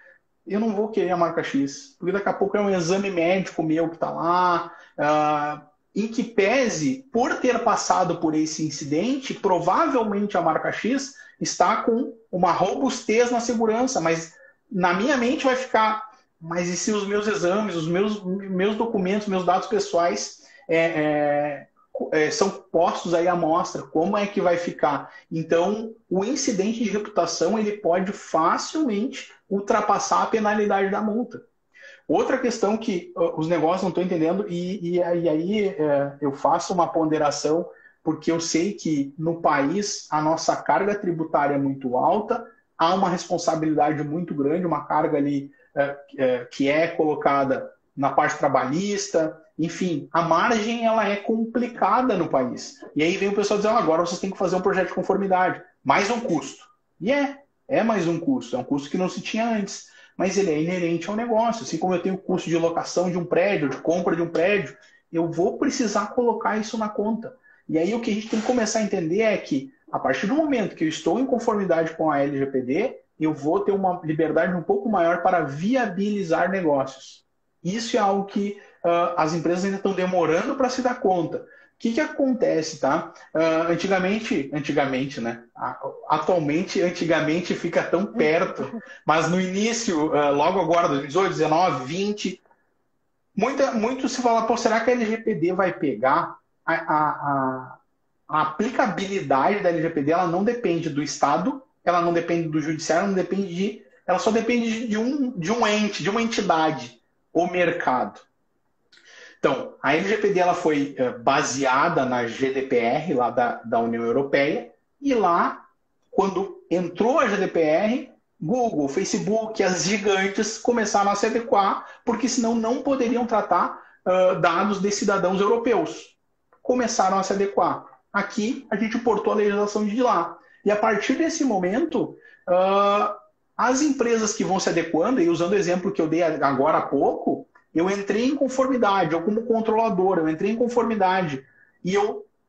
eu não vou querer a marca X. Porque daqui a pouco é um exame médico meu que está lá... em que pese, por ter passado por esse incidente, provavelmente a marca X está com uma robustez na segurança, mas na minha mente vai ficar, mas e se os meus exames, os meus documentos, meus dados pessoais são postos aí à mostra? Como é que vai ficar? Então, o incidente de reputação ele pode facilmente ultrapassar a penalidade da multa. Outra questão que os negócios não estão entendendo, e aí eu faço uma ponderação, porque eu sei que no país a nossa carga tributária é muito alta, há uma responsabilidade muito grande, uma carga ali que é colocada na parte trabalhista, enfim, a margem ela é complicada no país. E aí vem o pessoal dizendo, agora vocês têm que fazer um projeto de conformidade, mais um custo. E é mais um custo, é um custo que não se tinha antes. Mas ele é inerente ao negócio. Assim como eu tenho custo de locação de um prédio, de compra de um prédio, eu vou precisar colocar isso na conta. E aí o que a gente tem que começar a entender é que, a partir do momento que eu estou em conformidade com a LGPD, eu vou ter uma liberdade um pouco maior para viabilizar negócios. Isso é algo que as empresas ainda estão demorando para se dar conta. O que acontece, tá? Antigamente, né? Atualmente, antigamente fica tão perto, mas no início, logo agora, 2018, 19, 20, muito se fala, pô, será que a LGPD vai pegar? A aplicabilidade da LGPD, ela não depende do Estado, ela não depende do Judiciário, não depende ela só depende de um ente, de uma entidade, o mercado. Então, a LGPD ela foi baseada na GDPR lá da União Europeia e lá, quando entrou a GDPR, Google, Facebook, as gigantes começaram a se adequar, porque senão não poderiam tratar dados de cidadãos europeus. Começaram a se adequar. Aqui, a gente importou a legislação de lá. E a partir desse momento, as empresas que vão se adequando, e usando o exemplo que eu dei agora há pouco, eu entrei em conformidade, eu como controlador, eu entrei em conformidade. E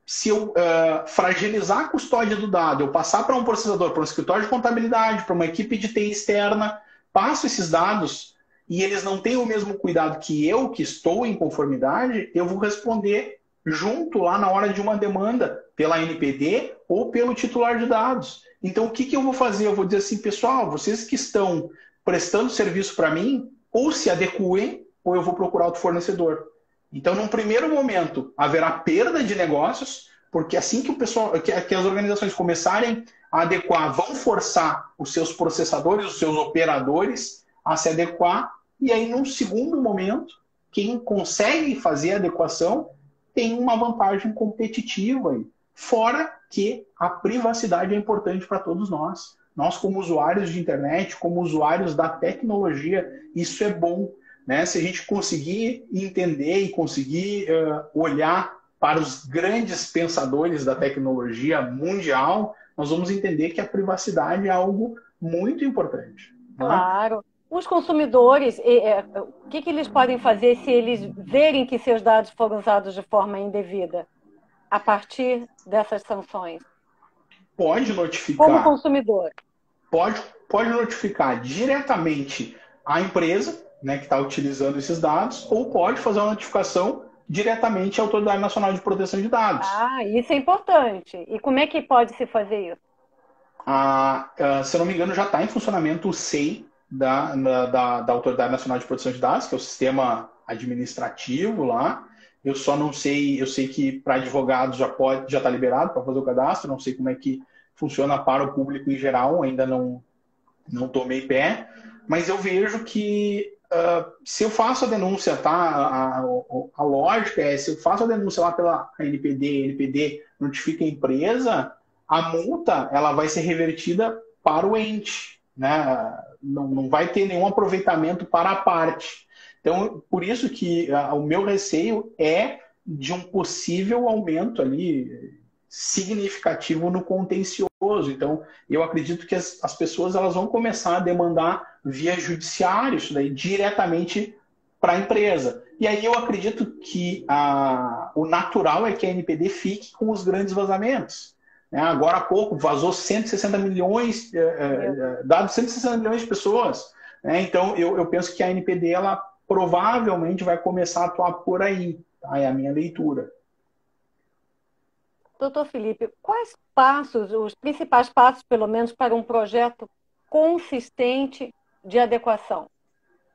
se eu fragilizar a custódia do dado, eu passar para um processador, para um escritório de contabilidade, para uma equipe de TI externa, passo esses dados e eles não têm o mesmo cuidado que eu, que estou em conformidade, eu vou responder junto lá na hora de uma demanda pela ANPD ou pelo titular de dados. Então, o que eu vou fazer? Eu vou dizer assim, pessoal, vocês que estão prestando serviço para mim, ou se adequem, ou eu vou procurar outro fornecedor. Então, num primeiro momento, haverá perda de negócios, porque assim que que as organizações começarem a adequar, vão forçar os seus processadores, os seus operadores a se adequar, e aí, num segundo momento, quem consegue fazer a adequação tem uma vantagem competitiva aí. Fora que a privacidade é importante para todos nós. Nós, como usuários de internet, como usuários da tecnologia, isso é bom. Né? Se a gente conseguir entender e conseguir olhar para os grandes pensadores da tecnologia mundial, nós vamos entender que a privacidade é algo muito importante. Né? Claro. Os consumidores, o que eles podem fazer se eles verem que seus dados foram usados de forma indevida a partir dessas sanções? pode notificar... Como consumidor. Pode notificar diretamente a empresa, né, que está utilizando esses dados, ou pode fazer uma notificação diretamente à Autoridade Nacional de Proteção de Dados. Ah, isso é importante. E como é que pode se fazer isso? Ah, se eu não me engano, já está em funcionamento o SEI da Autoridade Nacional de Proteção de Dados, que é o sistema administrativo lá. Eu só não sei, eu sei que para advogados já está liberado para fazer o cadastro, não sei como é que funciona para o público em geral, ainda não tomei pé, mas eu vejo que se eu faço a denúncia, tá? A lógica é, se eu faço a denúncia lá pela ANPD notifica a empresa, a multa ela vai ser revertida para o ente, né? Não vai ter nenhum aproveitamento para a parte. Então, por isso que o meu receio é de um possível aumento ali significativo no contencioso. Então, eu acredito que as pessoas elas vão começar a demandar via judiciário isso daí diretamente para a empresa. E aí eu acredito que o natural é que a ANPD fique com os grandes vazamentos. Né? Agora há pouco vazou 160 milhões, dados 160 milhões de pessoas. Né? Então, eu penso que a ANPD ela provavelmente vai começar a atuar por aí. Tá? É a minha leitura. Doutor Filipe, quais passos, os principais passos, pelo menos, para um projeto consistente de adequação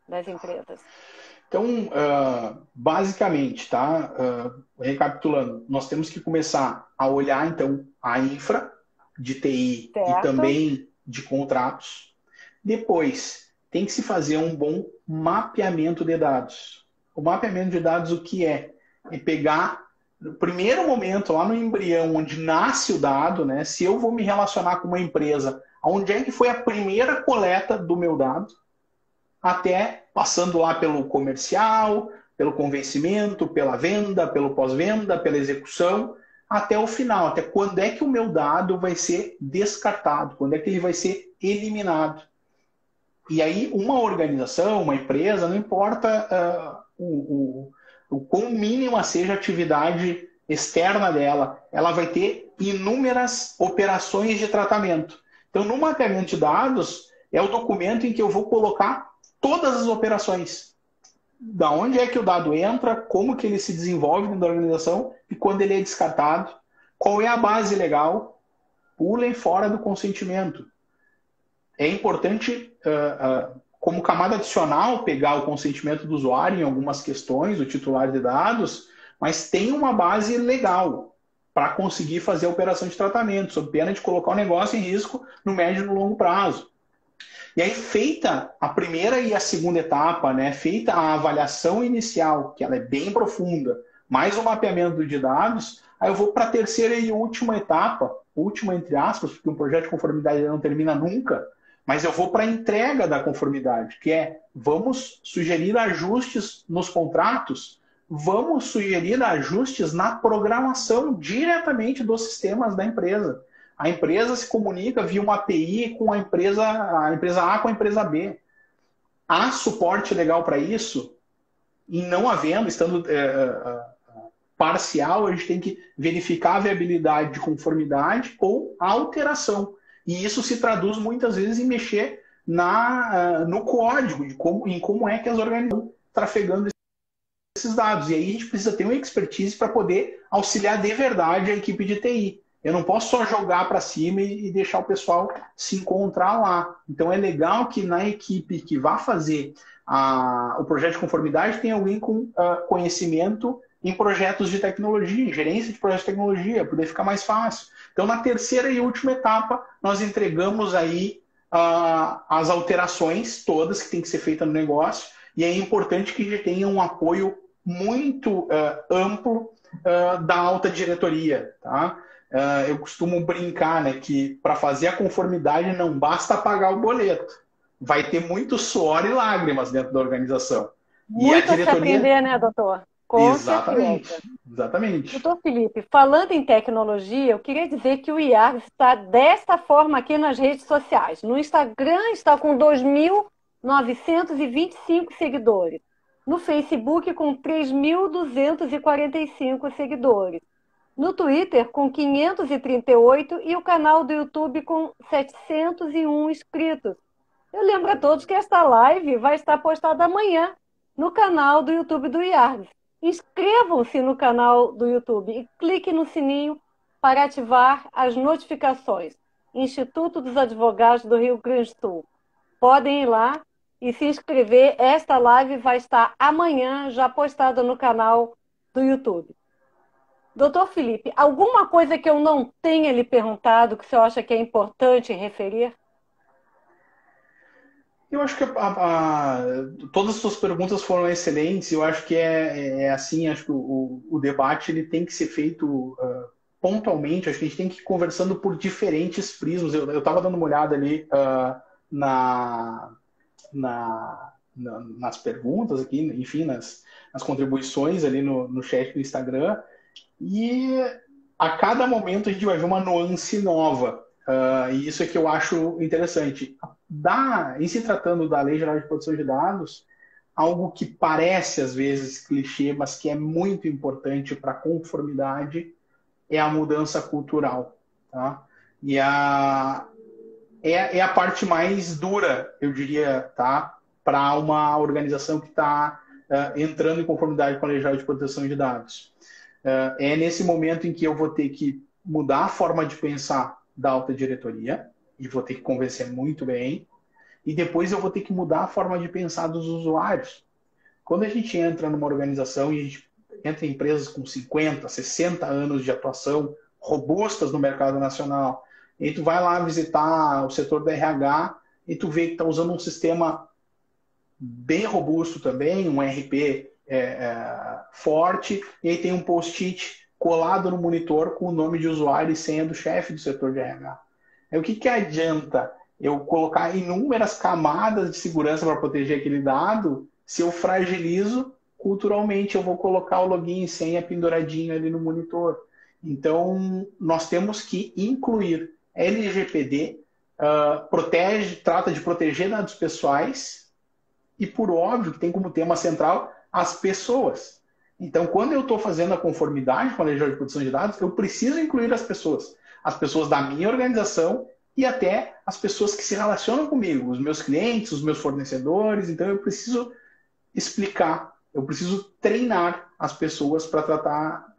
das empresas? Então, basicamente, tá? Recapitulando, nós temos que começar a olhar, então, a infra de TI, certo, e também de contratos. Depois, tem que se fazer um bom mapeamento de dados. O mapeamento de dados, o que é? É pegar... No primeiro momento, lá no embrião, onde nasce o dado, né? Se eu vou me relacionar com uma empresa, onde é que foi a primeira coleta do meu dado? Até passando lá pelo comercial, pelo convencimento, pela venda, pelo pós-venda, pela execução, até o final. Até quando é que o meu dado vai ser descartado? Quando é que ele vai ser eliminado? E aí, uma organização, uma empresa, não importa o quão mínima seja a atividade externa dela, ela vai ter inúmeras operações de tratamento. Então, no mapeamento de dados, é o documento em que eu vou colocar todas as operações. Da onde é que o dado entra, como que ele se desenvolve dentro da organização e quando ele é descartado, qual é a base legal, pulem fora do consentimento. É importante... como camada adicional, pegar o consentimento do usuário em algumas questões, o titular de dados, mas tem uma base legal para conseguir fazer a operação de tratamento, sob pena de colocar o negócio em risco no médio e no longo prazo. E aí, feita a primeira e a segunda etapa, né, feita a avaliação inicial, que ela é bem profunda, mais o mapeamento de dados, aí eu vou para a terceira e última etapa, última entre aspas, porque um projeto de conformidade não termina nunca, mas eu vou para a entrega da conformidade, que é vamos sugerir ajustes nos contratos, vamos sugerir ajustes na programação diretamente dos sistemas da empresa. A empresa se comunica via uma API com a empresa A com a empresa B. Há suporte legal para isso? E não havendo, estando parcial, a gente tem que verificar a viabilidade de conformidade ou alteração. E isso se traduz muitas vezes em mexer no código, em como é que as organizações estão trafegando esses dados. E aí a gente precisa ter uma expertise para poder auxiliar de verdade a equipe de TI. Eu não posso só jogar para cima e deixar o pessoal se encontrar lá. Então é legal que na equipe que vá fazer o projeto de conformidade tenha alguém com conhecimento em projetos de tecnologia, em gerência de projetos de tecnologia, poder ficar mais fácil. Então, na terceira e última etapa, nós entregamos aí as alterações todas que tem que ser feita no negócio, e é importante que a gente tenha um apoio muito amplo da alta diretoria. Tá? Eu costumo brincar, né, que para fazer a conformidade não basta pagar o boleto. Vai ter muito suor e lágrimas dentro da organização. Muito e a diretoria... se aprender, né, doutor? Exatamente. Doutor Filipe, falando em tecnologia, eu queria dizer que o IAR está desta forma aqui nas redes sociais. No Instagram está com 2.925 seguidores. No Facebook com 3.245 seguidores. no Twitter com 538 e o canal do YouTube com 701 inscritos. Eu lembro a todos que esta live vai estar postada amanhã no canal do YouTube do IARGS. Inscrevam-se no canal do YouTube e clique no sininho para ativar as notificações. Instituto dos Advogados do Rio Grande do Sul. Podem ir lá e se inscrever. Esta live vai estar amanhã já postada no canal do YouTube. Doutor Filipe, alguma coisa que eu não tenha lhe perguntado que o senhor acha que é importante referir? Eu acho que todas as suas perguntas foram excelentes. Eu acho que acho que o debate ele tem que ser feito pontualmente. Acho que a gente tem que ir conversando por diferentes prismas. Eu estava dando uma olhada ali nas perguntas aqui, enfim, nas contribuições ali no chat do Instagram. E a cada momento a gente vai ver uma nuance nova. E isso é que eu acho interessante. Em se tratando da Lei Geral de Proteção de Dados, algo que parece às vezes clichê, mas que é muito importante para a conformidade, é a mudança cultural. Tá? E é a parte mais dura, eu diria, tá? Para uma organização que está entrando em conformidade com a Lei Geral de Proteção de Dados. É nesse momento em que eu vou ter que mudar a forma de pensar da alta diretoria e vou ter que convencer muito bem. E depois eu vou ter que mudar a forma de pensar dos usuários. Quando a gente entra numa organização e a gente entra em empresas com 50, 60 anos de atuação robustas no mercado nacional, e tu vai lá visitar o setor da RH e tu vê que está usando um sistema bem robusto também, um ERP forte, e aí tem um post-it colado no monitor com o nome de usuário e senha do chefe do setor de RH. O que adianta eu colocar inúmeras camadas de segurança para proteger aquele dado se eu fragilizo culturalmente? Eu vou colocar o login e senha penduradinho ali no monitor. Então, nós temos que incluir. LGPD trata de proteger dados pessoais e, por óbvio, que tem como tema central as pessoas. Então, quando eu estou fazendo a conformidade com a Lei Geral de Proteção de Dados, eu preciso incluir as pessoas. As pessoas da minha organização e até as pessoas que se relacionam comigo, os meus clientes, os meus fornecedores. Então, eu preciso explicar, eu preciso treinar as pessoas para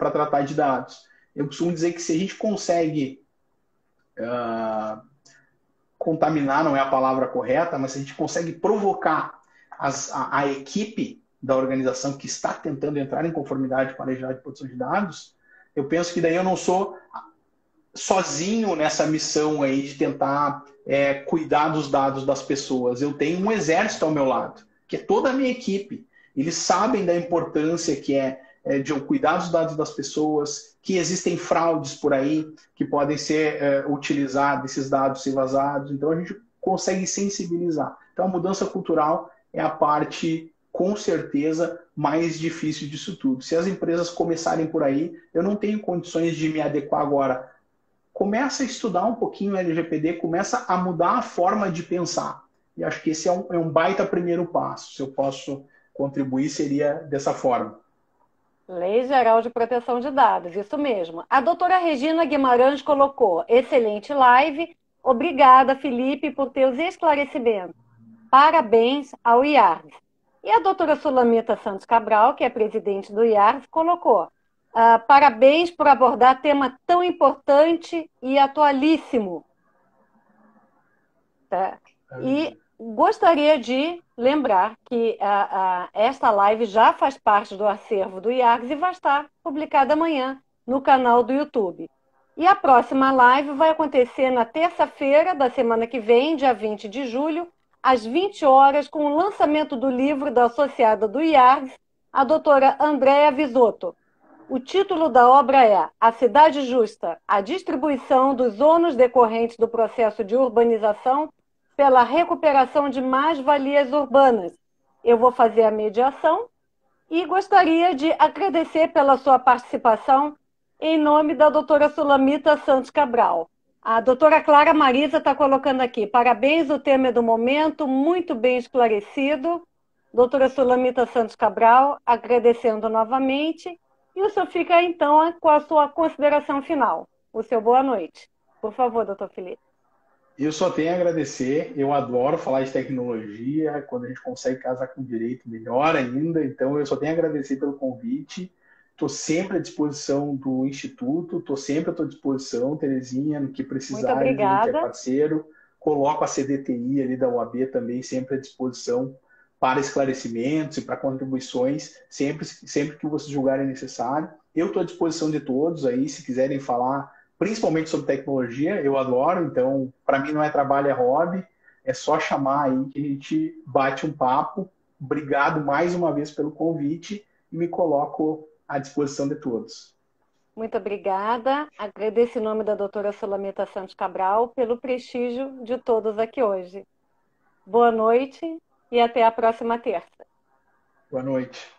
tratar de dados. Eu costumo dizer que se a gente consegue contaminar, não é a palavra correta, mas se a gente consegue provocar a equipe da organização que está tentando entrar em conformidade com a Lei Geral de Proteção de Dados, eu penso que daí eu não sou sozinho nessa missão aí de tentar cuidar dos dados das pessoas. Eu tenho um exército ao meu lado, que é toda a minha equipe. Eles sabem da importância que é de eu cuidar dos dados das pessoas, que existem fraudes por aí que podem ser utilizadas, esses dados se vazados. Então, a gente consegue sensibilizar. Então, a mudança cultural é a parte, com certeza, mais difícil disso tudo. Se as empresas começarem por aí, eu não tenho condições de me adequar agora. Começa a estudar um pouquinho o LGPD, começa a mudar a forma de pensar. E acho que esse é um baita primeiro passo. Se eu posso contribuir, seria dessa forma. Lei Geral de Proteção de Dados, isso mesmo. A doutora Regina Guimarães colocou: excelente live, obrigada, Filipe, por teus esclarecimentos. Parabéns ao IARGS. E a doutora Sulamita Santos Cabral, que é presidente do IARGS, colocou: parabéns por abordar tema tão importante e atualíssimo. Tá? E gostaria de lembrar que esta live já faz parte do acervo do IARGS e vai estar publicada amanhã no canal do YouTube. E a próxima live vai acontecer na terça-feira da semana que vem, dia 20 de julho, às 20 horas, com o lançamento do livro da associada do IARGS, a doutora Andréa Visotto. O título da obra é A Cidade Justa, a distribuição dos ônus decorrentes do processo de urbanização pela recuperação de mais-valias urbanas. Eu vou fazer a mediação e gostaria de agradecer pela sua participação em nome da doutora Sulamita Santos Cabral. A doutora Clara Marisa está colocando aqui: parabéns, o tema é do momento, muito bem esclarecido. Doutora Sulamita Santos Cabral, agradecendo novamente. E o senhor fica, então, com a sua consideração final. O seu boa noite. Por favor, doutor Filipe. Eu só tenho a agradecer. Eu adoro falar de tecnologia. Quando a gente consegue casar com direito, melhor ainda. Então, eu só tenho a agradecer pelo convite. Estou sempre à disposição do Instituto. Estou sempre à tua disposição, Terezinha, no que precisar. Muito obrigada. Que é parceiro. Coloco a CDTI ali da OAB também sempre à disposição para esclarecimentos e para contribuições, sempre que vocês julgarem necessário. Eu estou à disposição de todos aí, se quiserem falar, principalmente sobre tecnologia, eu adoro, então, para mim não é trabalho, é hobby, é só chamar aí que a gente bate um papo. Obrigado mais uma vez pelo convite e me coloco à disposição de todos. Muito obrigada. Agradeço em nome da doutora Sulamita Santos Cabral pelo prestígio de todos aqui hoje. Boa noite. E até a próxima terça. Boa noite.